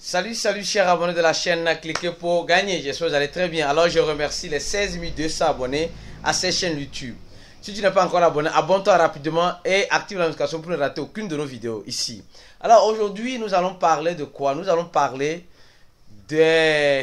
Salut chers abonnés de la chaîne, cliquez pour gagner, j'espère que vous allez très bien. Alors je remercie les 16 200 abonnés à cette chaîne YouTube. Si tu n'es pas encore abonné, abonne-toi rapidement et active la notification pour ne rater aucune de nos vidéos ici. Alors aujourd'hui nous allons parler de quoi? Nous allons parler des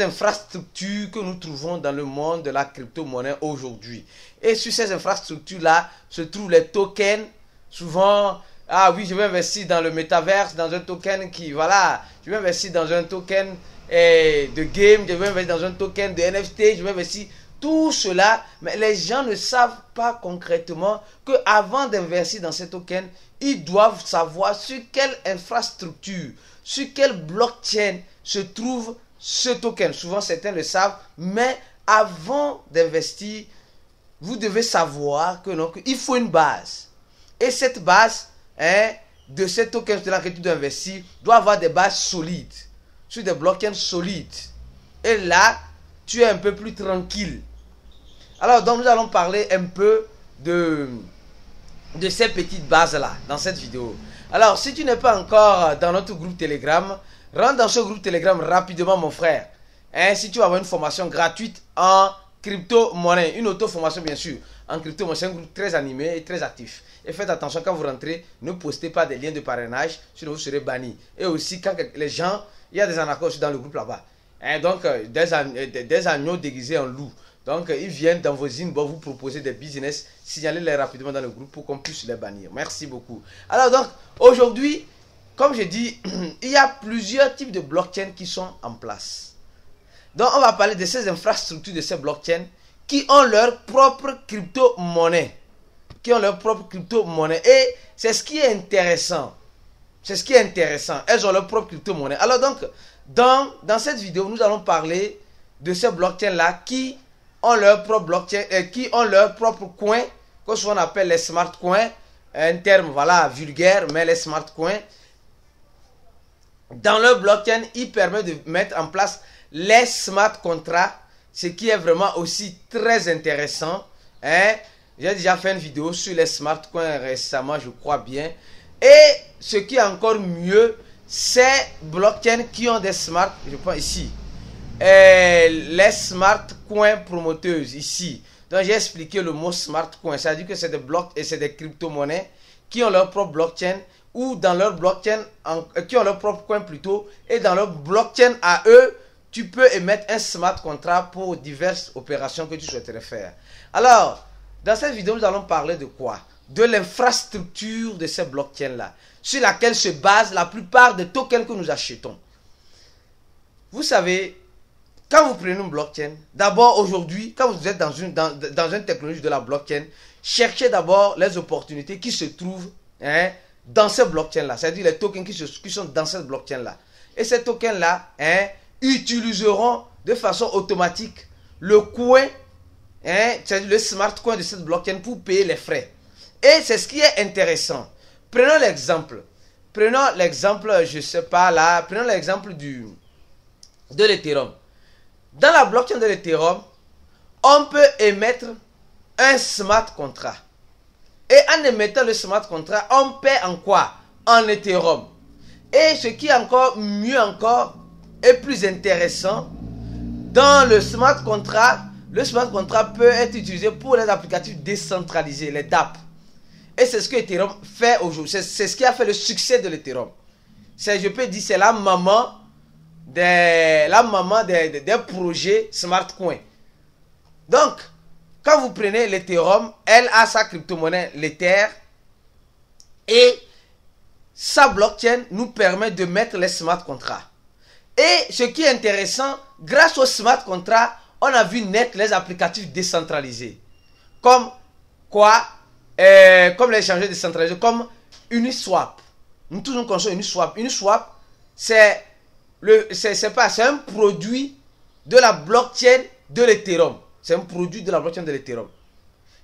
infrastructures que nous trouvons dans le monde de la crypto-monnaie aujourd'hui. Et sur ces infrastructures-là se trouvent les tokens, souvent... Ah oui, je vais investir dans le métaverse, dans un token qui, voilà, je vais investir dans un token de game, je vais investir dans un token de NFT, je vais investir tout cela. Mais les gens ne savent pas concrètement qu'avant d'investir dans ces tokens, ils doivent savoir sur quelle infrastructure, sur quelle blockchain se trouve ce token. Souvent, certains le savent, mais avant d'investir, vous devez savoir que donc, il faut une base. Et cette base... de ces tokens dans lesquels tu dois investir doit avoir des bases solides, sur des blockchains solides. Et là, tu es un peu plus tranquille. Alors, donc, nous allons parler un peu de ces petites bases-là dans cette vidéo. Alors, si tu n'es pas encore dans notre groupe Telegram, rentre dans ce groupe Telegram rapidement, mon frère. Si tu vas avoir une formation gratuite en crypto-monnaie, une auto-formation, bien sûr. En crypto, c'est un groupe très animé et très actif. Et faites attention quand vous rentrez, ne postez pas des liens de parrainage, sinon vous serez banni. Et aussi, quand les gens, il y a des anarchos dans le groupe là-bas. Donc, des agneaux déguisés en loups. Donc, ils viennent dans vos inbox, vous proposer des business, signalez-les rapidement dans le groupe pour qu'on puisse les bannir. Merci beaucoup. Alors, donc, aujourd'hui, comme je dis, il y a plusieurs types de blockchains qui sont en place. Donc, on va parler de ces infrastructures, de ces blockchains qui ont leur propre crypto-monnaie. Et c'est ce qui est intéressant. Elles ont leur propre crypto-monnaie. Alors donc, dans cette vidéo, nous allons parler de ces blockchains-là qui ont leur propre blockchain, qui ont leur propre coin, que souvent on appelle les smartcoins, un terme voilà, vulgaire, mais les smartcoins. Dans leur blockchain, ils permettent de mettre en place les smartcontrats, ce qui est vraiment aussi très intéressant. J'ai déjà fait une vidéo sur les smartcoins récemment, je crois bien. Et ce qui est encore mieux, c'est blockchains qui ont des smart, je prends ici, les smartcoins promoteuses ici. Donc j'ai expliqué le mot smartcoin, c'est-à-dire que c'est des blocs et c'est des crypto-monnaies qui ont leur propre blockchain ou dans leur blockchain, qui ont leur propre coin plutôt, et dans leur blockchain à eux, tu peux émettre un smart contrat pour diverses opérations que tu souhaiterais faire. Alors, dans cette vidéo, nous allons parler de quoi? De l'infrastructure de ces blockchains-là, sur laquelle se base la plupart des tokens que nous achetons. Vous savez, quand vous prenez une blockchain, d'abord aujourd'hui, quand vous êtes dans une technologie de la blockchain, cherchez d'abord les opportunités qui se trouvent dans ces blockchains-là, c'est-à-dire les tokens qui sont dans cette blockchain-là. Et ces tokens-là, utiliseront de façon automatique le coin, c'est-à-dire le smart coin de cette blockchain pour payer les frais. Et c'est ce qui est intéressant. Prenons l'exemple. Prenons l'exemple de l'Ethereum. Dans la blockchain de l'Ethereum, on peut émettre un smart contrat. Et en émettant le smart contrat, on paie en quoi? En Ethereum. Et ce qui est encore mieux encore, et plus intéressant, dans le smart contract peut être utilisé pour les applicatifs décentralisés, les dApps. Et c'est ce que Ethereum fait aujourd'hui. C'est ce qui a fait le succès de l'Ethereum. Je peux dire c'est la maman des projets smart coin. Donc, quand vous prenez l'Ethereum, elle a sa crypto-monnaie, l'Ether, et sa blockchain nous permet de mettre les smart contracts. Et ce qui est intéressant, grâce au smart contract, on a vu naître les applicatifs décentralisés. Comme quoi? Comme les échangeurs décentralisés, comme Uniswap. Nous tous nous connaissons Uniswap. Uniswap, c'est un produit de la blockchain de l'Ethereum.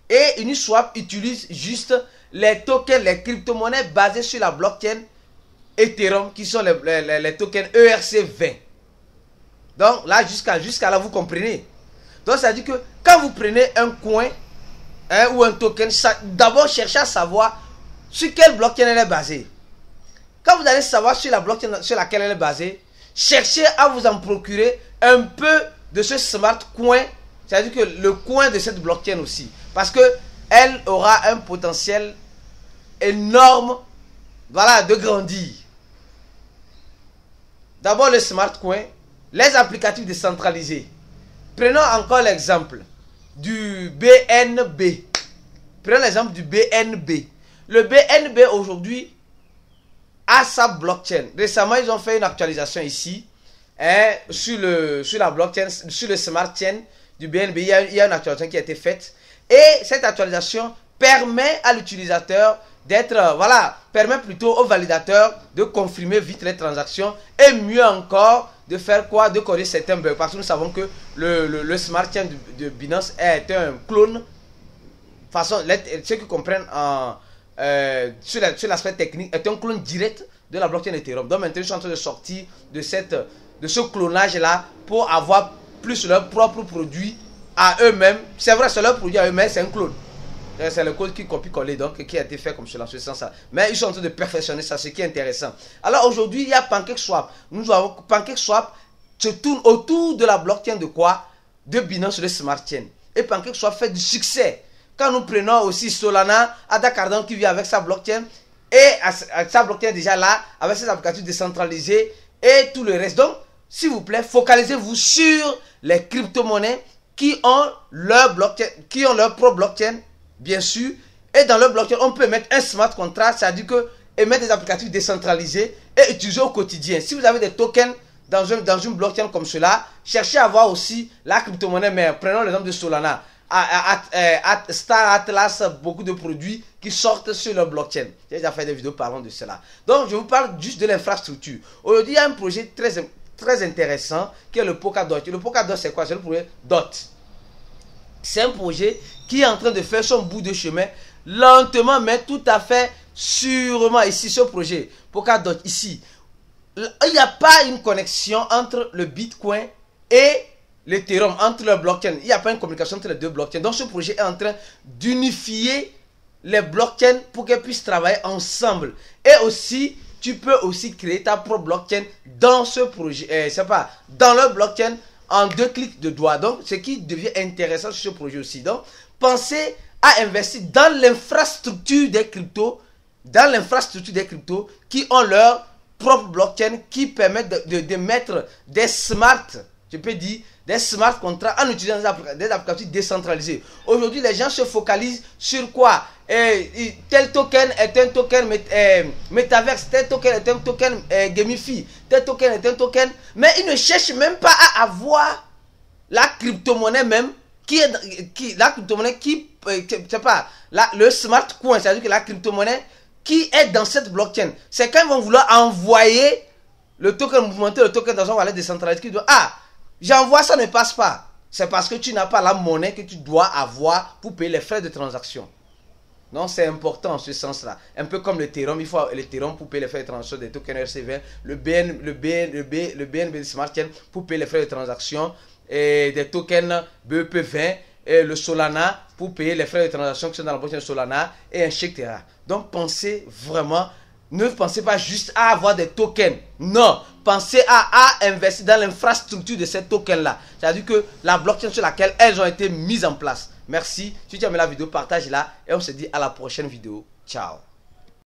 Et Uniswap utilise juste les tokens, les crypto-monnaies basées sur la blockchain Ethereum qui sont les tokens ERC20. Donc là jusqu'à là vous comprenez. Donc ça veut dire que quand vous prenez un coin ou un token, d'abord cherchez à savoir sur quelle blockchain elle est basée. Quand vous allez savoir sur la blockchain sur laquelle elle est basée, cherchez à vous en procurer un peu de ce smart coin, c'est-à-dire que le coin de cette blockchain aussi, parce que elle aura un potentiel énorme, voilà, de grandir. D'abord le smart coin, les applicatifs décentralisés. Prenons encore l'exemple du BNB. Prenons l'exemple du BNB. Le BNB aujourd'hui a sa blockchain. Récemment, ils ont fait une actualisation ici, hein, sur la blockchain, sur le smart chain du BNB. Il y a une actualisation qui a été faite. Et cette actualisation permet à l'utilisateur d'être, voilà, permet plutôt au validateur de confirmer vite les transactions et mieux encore de faire quoi, de corriger certains bugs. Parce que nous savons que le smart chain de Binance est un clone. Façon, ceux qui comprennent sur l'aspect technique, est un clone direct de la blockchain Ethereum. Donc maintenant, je suis en train de sortir de ce clonage-là pour avoir plus leur propre produit à eux-mêmes. C'est vrai, c'est leur produit à eux-mêmes, c'est un clone. C'est le code qui copie-coller, donc qui a été fait comme cela, ce sens-là. Mais ils sont en train de perfectionner ça, ce qui est intéressant. Alors aujourd'hui, il y a PancakeSwap. Nous avons PancakeSwap se tourne autour de la blockchain de quoi? De Binance, le smart chain. Et PancakeSwap fait du succès. Quand nous prenons aussi Solana, Cardano qui vient avec sa blockchain, et sa blockchain déjà là, avec ses applications décentralisées et tout le reste. Donc, s'il vous plaît, focalisez-vous sur les crypto-monnaies qui ont leur propre blockchain, bien sûr. Et dans leur blockchain, on peut mettre un smart contrat, c'est-à-dire que émettre des applicatifs décentralisés et utiliser au quotidien. Si vous avez des tokens dans une blockchain comme cela, cherchez à avoir aussi la crypto-monnaie. Mais prenons l'exemple de Solana. À Star Atlas, beaucoup de produits qui sortent sur leur blockchain. J'ai déjà fait des vidéos parlant de cela. Donc je vous parle juste de l'infrastructure. Aujourd'hui, il y a un projet très intéressant qui est le Polkadot. Et le Polkadot, c'est quoi? C'est le projet DOT. C'est un projet qui est en train de faire son bout de chemin lentement mais tout à fait sûrement. Ici, ce projet Polkadot, ici, il n'y a pas une connexion entre le Bitcoin et l'Ethereum, entre les blockchains. Il n'y a pas une communication entre les deux blockchains. Donc ce projet est en train d'unifier les blockchains pour qu'elles puissent travailler ensemble. Et aussi, tu peux aussi créer ta propre blockchain dans ce projet, dans le blockchain en 2 clics de doigt. Donc ce qui devient intéressant sur ce projet aussi. Donc pensez à investir dans l'infrastructure des cryptos, qui ont leur propre blockchain qui permettent de mettre des smart, je peux dire, des smart contrats en utilisant des applications décentralisées. Aujourd'hui, les gens se focalisent sur quoi? Tel token est un token métaverse, tel token est un token gamify, tel token est un token. Mais ils ne cherchent même pas à avoir la crypto-monnaie même, le smart coin, c'est-à-dire que la crypto-monnaie qui est dans cette blockchain. C'est quand ils vont vouloir envoyer le token mouvementé, le token dans un wallet décentralisé qui doit. Ah, j'envoie, ça ne passe pas. C'est parce que tu n'as pas la monnaie que tu dois avoir pour payer les frais de transaction. Non, c'est important en ce sens-là. Un peu comme l'Ethereum, il faut l'Ethereum pour payer les frais de transaction des tokens RC20, le BNB Smart Chain pour payer les frais de transaction et des tokens BEP20, et le Solana pour payer les frais de transaction qui sont dans la blockchain Solana, et etc. Donc pensez vraiment. Ne pensez pas juste à avoir des tokens. Non, pensez à investir dans l'infrastructure de ces tokens-là. C'est-à-dire que la blockchain sur laquelle elles ont été mises en place. Merci. Si tu aimes la vidéo, partage-la. Et on se dit à la prochaine vidéo. Ciao.